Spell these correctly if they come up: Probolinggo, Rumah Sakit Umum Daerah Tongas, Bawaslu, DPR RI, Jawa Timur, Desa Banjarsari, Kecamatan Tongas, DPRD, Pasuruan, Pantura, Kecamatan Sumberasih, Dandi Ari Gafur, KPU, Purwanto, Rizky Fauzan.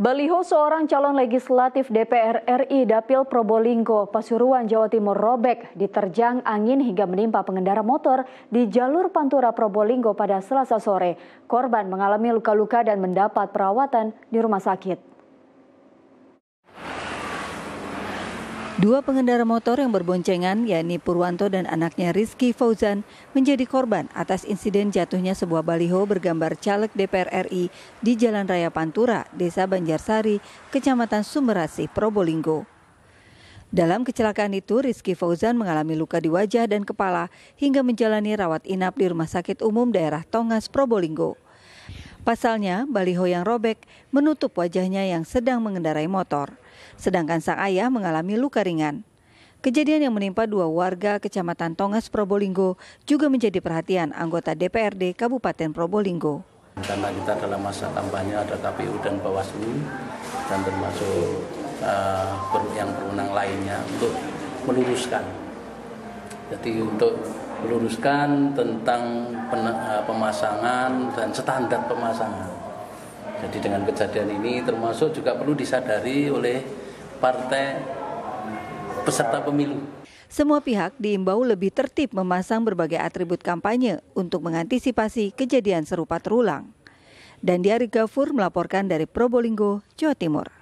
Baliho seorang calon legislatif DPR RI Dapil Probolinggo, Pasuruan, Jawa Timur robek diterjang angin hingga menimpa pengendara motor di jalur Pantura Probolinggo pada Selasa sore. Korban mengalami luka-luka dan mendapat perawatan di rumah sakit. Dua pengendara motor yang berboncengan, yakni Purwanto dan anaknya Rizky Fauzan, menjadi korban atas insiden jatuhnya sebuah baliho bergambar caleg DPR RI di Jalan Raya Pantura, Desa Banjarsari, Kecamatan Sumberasih, Probolinggo. Dalam kecelakaan itu, Rizky Fauzan mengalami luka di wajah dan kepala hingga menjalani rawat inap di Rumah Sakit Umum Daerah Tongas, Probolinggo. Pasalnya, baliho yang robek menutup wajahnya yang sedang mengendarai motor. Sedangkan sang ayah mengalami luka ringan. Kejadian yang menimpa dua warga Kecamatan Tongas, Probolinggo juga menjadi perhatian anggota DPRD Kabupaten Probolinggo. Karena kita dalam masa tambahnya ada KPU dan Bawaslu dan termasuk yang berwenang lainnya untuk meluruskan. Jadi untuk meluruskan tentang pemasangan dan standar pemasangan. Jadi dengan kejadian ini termasuk juga perlu disadari oleh partai peserta pemilu. Semua pihak diimbau lebih tertib memasang berbagai atribut kampanye untuk mengantisipasi kejadian serupa terulang. Dandi Ari Gafur melaporkan dari Probolinggo, Jawa Timur.